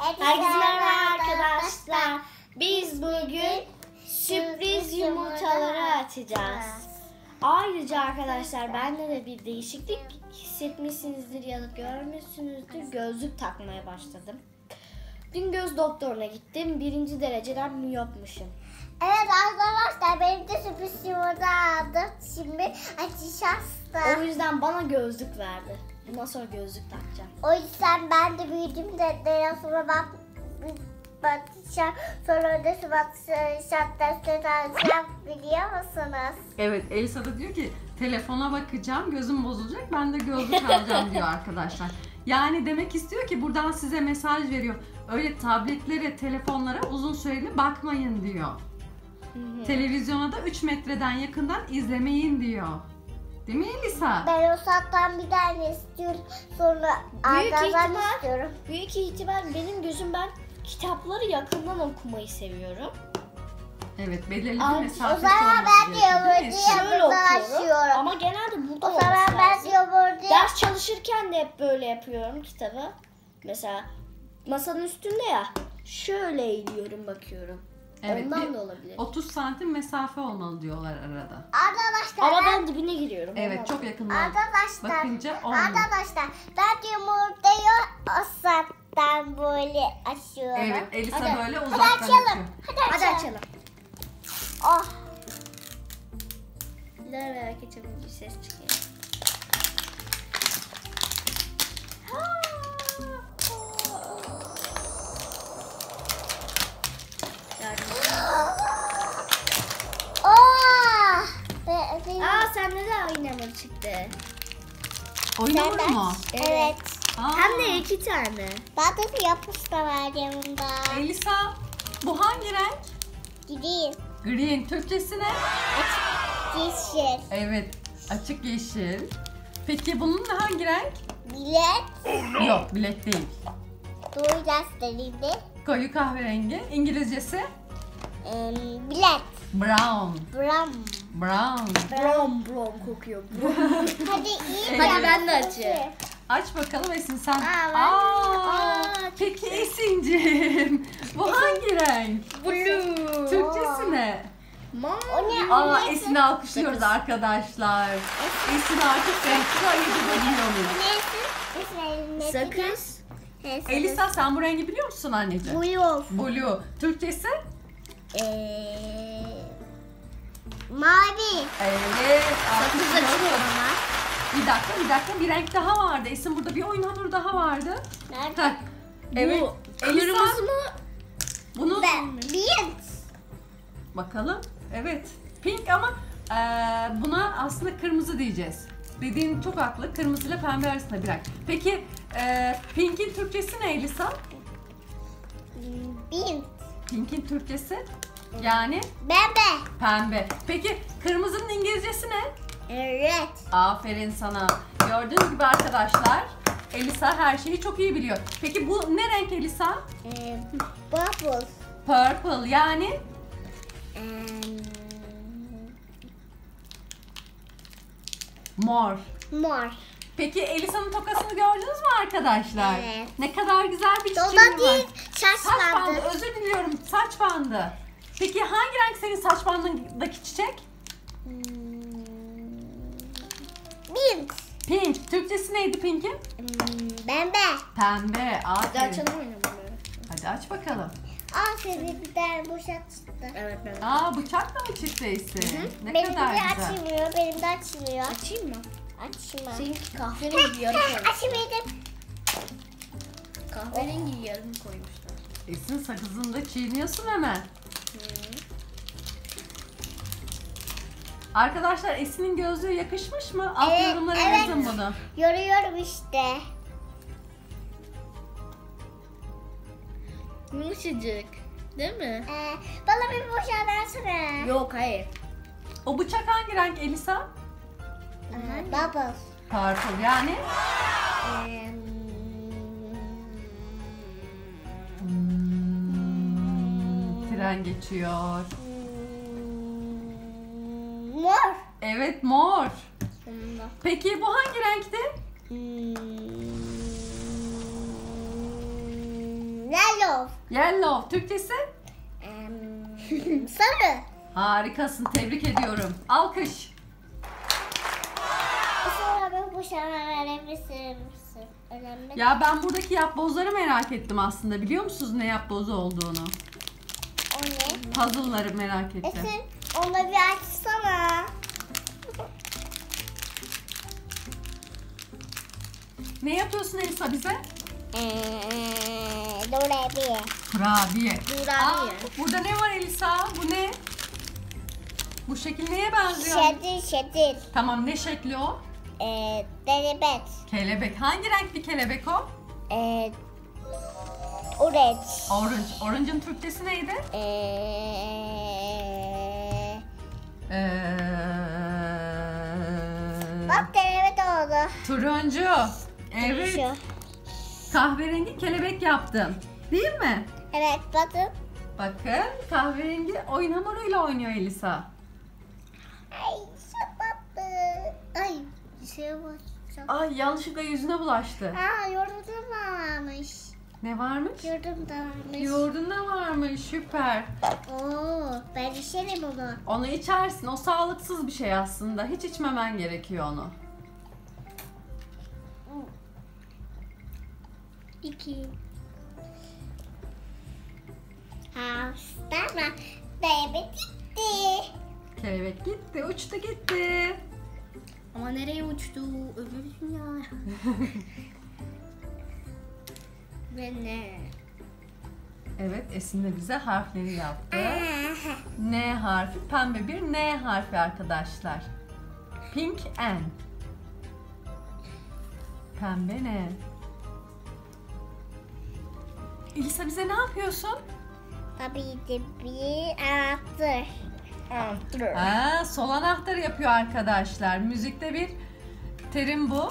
Herkese merhaba arkadaşlar. Biz bugün sürpriz yumurtaları açacağız. Ayrıca arkadaşlar bende de bir değişiklik hissetmişsinizdir ya da görmüşsünüzdür. Gözlük takmaya başladım. Dün göz doktoruna gittim. 1. dereceden miyopmuşum. Evet arkadaşlar benim de sürpriz yumurta aldım. Şimdi açacağız da. O yüzden bana gözlük verdi. Bundan sonra gözlük takacağım. O yüzden ben de büyüdüğümde dersime bakacağım. Sonra da su batacağım, dersine takacağım. Biliyor musunuz? Evet, Elsa da diyor ki telefona bakacağım, gözüm bozulacak, ben de gözlük alacağım diyor arkadaşlar. Yani demek istiyor ki buradan size mesaj veriyor. Öyle tabletlere, telefonlara uzun süreli bakmayın diyor. Televizyona da 3 metreden yakından izlemeyin diyor. Değil mi Elisa? Ben o saatten bir tane istiyorum. Sonra ağzından istiyorum. Büyük ihtimal benim gözüm, ben kitapları yakından okumayı seviyorum. Evet, belirli bir mesafe. O zaman ben yumurtayı yakından açıyorum. Ama genelde burada olması lazım. O zaman ben yumurtayı... Ders çalışırken de hep böyle yapıyorum kitabı. Mesela masanın üstünde ya. Şöyle eğiliyorum, bakıyorum. Evet, ondan da olabilir. 30 santim mesafe olmalı diyorlar arada. Arkadaşlar, ama ben dibine giriyorum. Evet, çok yakından arkadaşlar, bakınca olmuyor. Arkadaşlar ben yumurtayı o saatten böyle açıyorum. Evet, Elisa hadi, böyle uzaktan hadi açalım. Açıyor. Hadi açalım. Oh. Merak edeceğim, bir ses çıkıyor. Oynamur çıktı. Oynamur mu? Evet. Hem de 2 tane. Ben de bir yapış da var yanımda. Elisa, bu hangi renk? Green. Green. Türkçesi ne? Açık yeşil. Evet, açık yeşil. Peki bunun da hangi renk? Black. Yok, black değil. Doğru gösterildi. Koyu kahverengi. İngilizcesi? Black. Brown. Brown kokuyor. Hadi iyi. Hadi ben de açayım. Aç bakalım Esin sen. Peki Esin'cim. Bu hangi renk? Blue. Türkçesi ne? Mavi. Esin'i alkışlıyoruz arkadaşlar. Esin artık renkli ayıcı biliyoruz. Sakız. Elisa sen bu rengi biliyor musun anneciğim? Blue. Türkçesi? Mavi. Evet. Sakızla çıkıyor ama. Bir dakika. Bir renk daha vardı. Esin burada bir oynanır daha vardı. Nerede? Heh. Evet. Kırmızı mı? Bunu... Pink. Bakalım. Evet. Pink ama buna aslında kırmızı diyeceğz. Dediğin çok haklı. Kırmızı ile pembe arasında bir renk. Peki Pink'in Türkçesi ne Elisa? Pink. Pink'in Türkçesi? Yani? Pembe. Peki kırmızının İngilizcesi ne? Evet. Aferin sana. Gördüğünüz gibi arkadaşlar Elisa her şeyi çok iyi biliyor. Peki bu ne renk Elisa? Purple. Purple yani? Mor. Mor. Peki Elisa'nın tokasını gördünüz mü arkadaşlar? Evet. Ne kadar güzel bir çizim var. Dola değil, saç bandı. Özür diliyorum, saç bandı. Peki hangi renk senin saç bandındaki çiçek? Pink. Pink. Türkçesi neydi Pink'in? Pembe. Aferin. Hadi aç bakalım. Aferin, bir tane bıçak çıktı. Evet, evet. Bıçak da mı çıktı Esin? Ne benim kadar güzel. Benim de açılmıyor. Açayım mı? Açma. Seninki kahverengi yarım koymuşlar. Açamadım. Kahverengi yarım koymuşlar. Esin sakızını da çiğniyorsun hemen. Arkadaşlar Esin'in gözlüğü yakışmış mı? Alt yorumlara yazın bunu. Yoruyorum işte. Yumuşacık. Değil mi? Bana bir boşa versene. Yok, hayır. O bıçak hangi renk Elisa? Purple. Purple yani? Tren geçiyor. Mor. Evet, mor. Sonunda. Peki bu hangi renkti? Lala. Yellow. Yellow. Türkçesi? Sarı. Harikasın. Tebrik ediyorum. Alkış. Bu şarkı öğrenmişsin. Ya ben buradaki yapbozları merak ettim aslında. Biliyor musunuz ne yapbozu olduğunu? O ne? Puzzle'ları merak ettim. Esin, onu bir açsana. Ne yapıyorsun Elisa bize? Kurabiye. Kurabiye. Aa, burada ne var Elisa? Bu ne? Bu şekil neye benziyor? Şekil. Tamam, ne şekli o? Kelebek. Kelebek. Hangi renk bir kelebek o? Orange. Orange. Orange'ın Türkçesi neydi? Bak kelebek oldu. Turuncu. Evet. Turuncu. Kahverengi kelebek yaptım. Değil mi? Evet, bakın. Bakın, kahverengi oyun hamuruyla oynuyor Elisa. Ay, çok tatlı. Ay. Ay, yanlışlıkla yüzüne bulaştı. Aa, yoğurdum varmış. Ne varmış? Yoğurdum da varmış. Yoğurdun da varmış, süper. Oo, ben içerim onu. Onu içersin, o sağlıksız bir şey aslında. Hiç içmemen gerekiyor onu. İki. Hasta mı? Kelebek gitti. Kelebek gitti, uçtu gitti. Ama nereye uçtu? Öbür dünya. Ve ne? Evet, Esin de bize harfleri yaptı. N harfi, pembe bir N harfi arkadaşlar. Pink N. Pembe N. Elisa bize ne yapıyorsun? Tabii ki bir anahtar. Aa, sol anahtarı yapıyor arkadaşlar. Müzikte bir terim bu.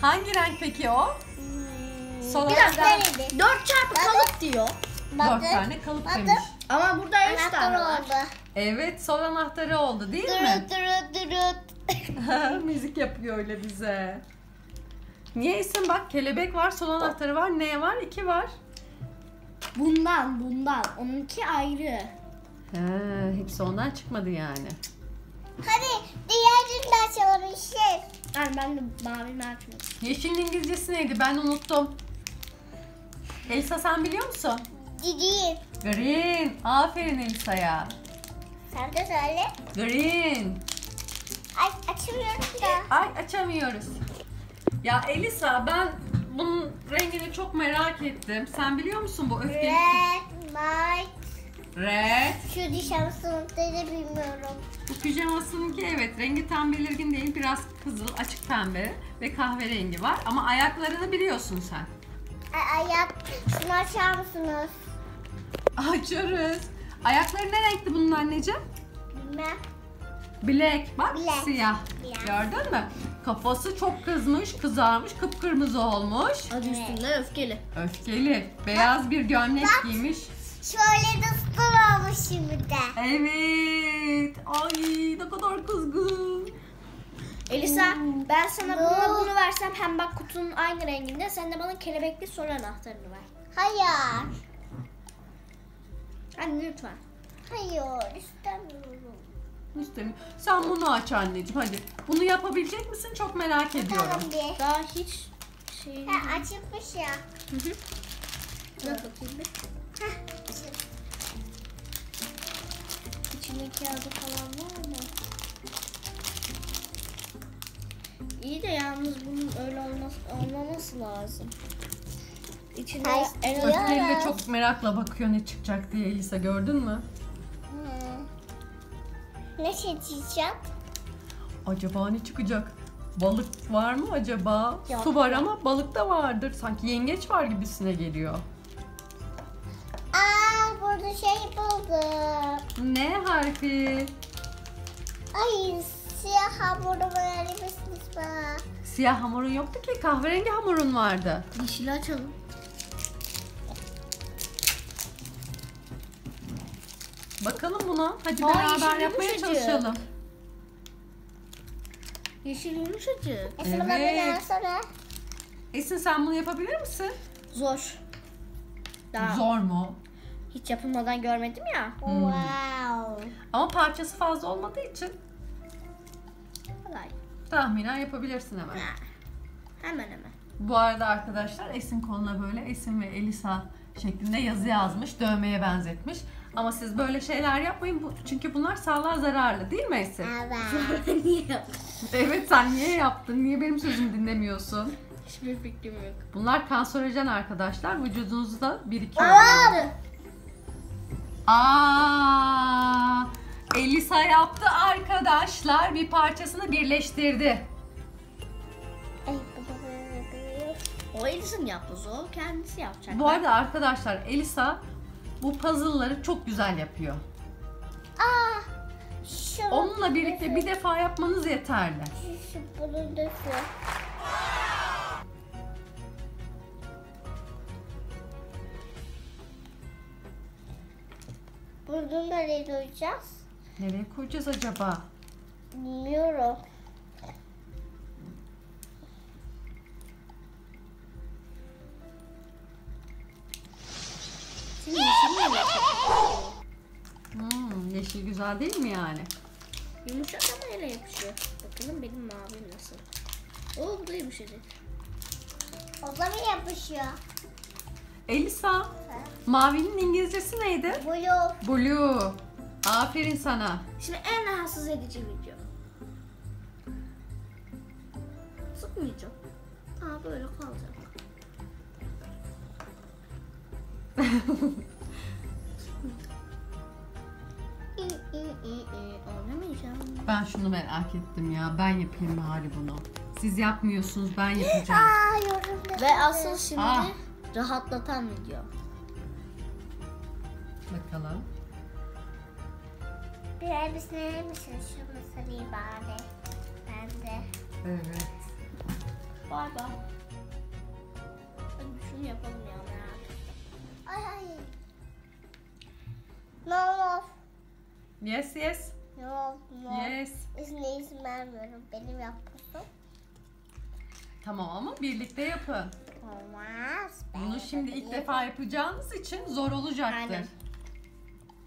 Hangi renk peki o? Sol anahtar. 4 çarpı kalıp diyor. 4 tane kalıp demiş. Ama burada 3 tane var. Oldu. Evet, sol anahtarı oldu değil mi? Müzik yapıyor öyle bize. Niye isim bak kelebek var, sol anahtarı var, ne var, 2 var. Bundan. Onunki ayrı. He, hepsi ondan çıkmadı yani. Hadi diğerini de açalım işte. Ben de mavimi açmadım. Yeşilin İngilizcesi neydi? Ben unuttum. Elisa sen biliyor musun? Green. Green. Aferin Elisa'ya. Sen de söyle. Green. Ay açamıyoruz da. Ay açamıyoruz. Ya Elisa ben bunun rengini çok merak ettim. Sen biliyor musun bu öfkeli? Red. Şu dişansının da bilmiyorum. Bu pijamasınınki evet rengi tam belirgin değil. Biraz kızıl, açık pembe ve kahverengi var. Ama ayaklarını biliyorsun sen. Ayak. Şunu açar mısınız? Açarız. Ayakları ne renkti bunun anneciğim? Bilmem. Black. Bak Black. Siyah. Black. Gördün mü? Kafası çok kızarmış, kıpkırmızı olmuş. Adı üstünde öfkeli. Öfkeli. Beyaz bak, bir gömlek bak. Giymiş. Şöyle de spor olmuş şimdi de. Evet. Ay ne kadar kızgın. Elisa ben sana bunu versem hem bak kutunun aynı renginde sen de bana kelebekli soru anahtarını ver. Hayır. Anne lütfen. Hayır istemiyorum. İstemiyorum. Sen bunu aç anneciğim hadi. Bunu yapabilecek misin? Çok merak ediyorum. Tamam bir. Daha hiç şey. Ha, açılmış ya. Hı. Nasıl açılmış? İçinde kağıdı falan var mı? İyi de yalnız bunun öyle olmaması lazım. İçinde öfkeli de çok merakla bakıyor ne çıkacak diye Elisa gördün mü? Ne çıkacak? Acaba ne çıkacak? Balık var mı acaba? Yok. Su var ama balık da vardır. Sanki yengeç var gibisine geliyor. Burada şey buldum. Ne harfi? Ay siyah hamurum verilmişsiniz bana. Siyah hamurun yoktu ki kahverengi hamurun vardı. Yeşili açalım. Bakalım buna. Hadi aa, beraber yapmaya yumuşacık. Çalışalım. Yeşil yumuşacık. Esin evet. Esin sen bunu yapabilir misin? Zor. Daha zor mu? Hiç yapılmadan görmedim ya. Hmm. Wow. Ama parçası fazla olmadığı için kolay. Tahminen yapabilirsin hemen. Hemen. Bu arada arkadaşlar Esin konuna böyle Esin ve Elisa şeklinde yazı yazmış, dövmeye benzetmiş. Ama siz böyle şeyler yapmayın çünkü bunlar sağlığa zararlı, değil mi Esin? Evet. Niye yaptın? Evet, sen niye yaptın? Niye benim sözümü dinlemiyorsun? Hiçbir fikrim yok. Bunlar kanserojen arkadaşlar, vücudunuzda birikiyor. Aa! Elisa yaptı arkadaşlar, bir parçasını birleştirdi. O Elisa'nın yapması, o kendisi yapacak. Bu arada arkadaşlar Elisa bu puzzle'ları çok güzel yapıyor. Onunla birlikte bir defa yapmanız yeterli. Bunu nereye koyacağız? Nereye koyacağız acaba? Bilmiyorum. Yeşil güzel değil mi yani? Yumuşak ama ele yapışıyor. Bakalım benim mavim nasıl? O da yumuşacık. O da mı yapışıyor? Elisa, ha? Mavinin İngilizcesi neydi? Blue. Blue. Aferin sana. Şimdi en rahatsız edici video. Sıkmayacağım. Aa, böyle kalacak. Ben şunu merak ettim ya. Ben yapayım bari bunu. Siz yapmıyorsunuz, ben yapacağım. Ve asıl şimdi rahatlatan video. Bakalım. Bir elbisini verir misin? Şunu sarayım bari. Ben de. Evet. Bay bay. Şunu yapalım ya. Ay ay. No. Yes. No. Yes. İzin vermiyorum. Benim yapmışım. Tamam ama birlikte yapın. Olmaz. Bunu şimdi ilk defa yapacağınız için zor olacaktır. Aynen.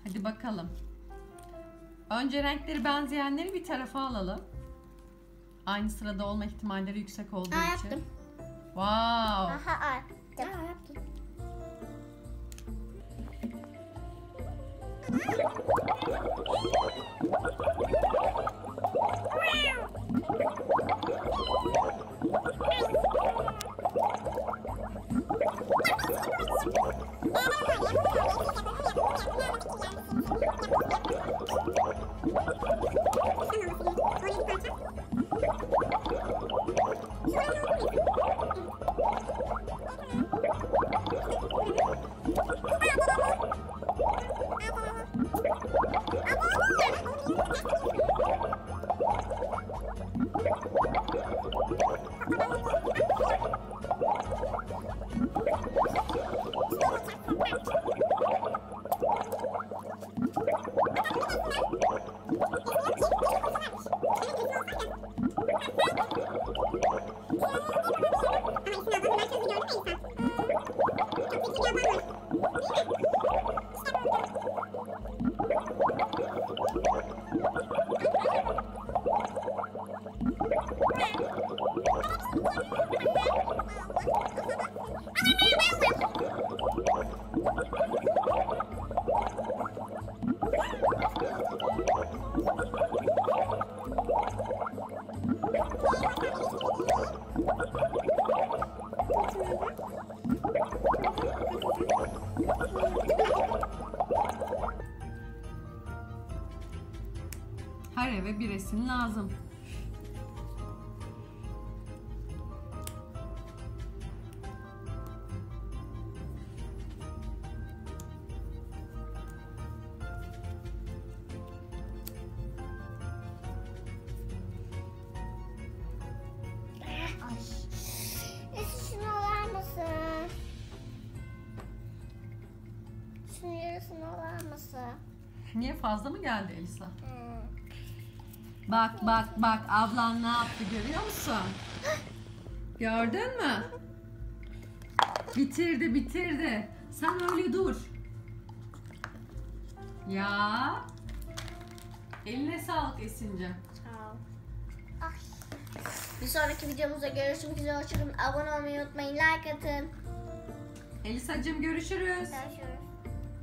Hadi bakalım. Önce renkleri benzeyenleri bir tarafa alalım. Aynı sırada olma ihtimalleri yüksek olduğu için. Yaptım. Wow. Yaptım. Her eve bir resim lazım. Niye fazla mı geldi Elisa? Bak ablan ne yaptı, görüyor musun? Gördün mü? Bitirdi. Sen öyle dur. Ya. Eline sağlık Esin'cim. Sağ ol. Ay. Bir sonraki videomuzda görüşmek üzere. Hoşçakalın. Abone olmayı unutmayın. Like atın. Elisacığım görüşürüz. Görüşürüz.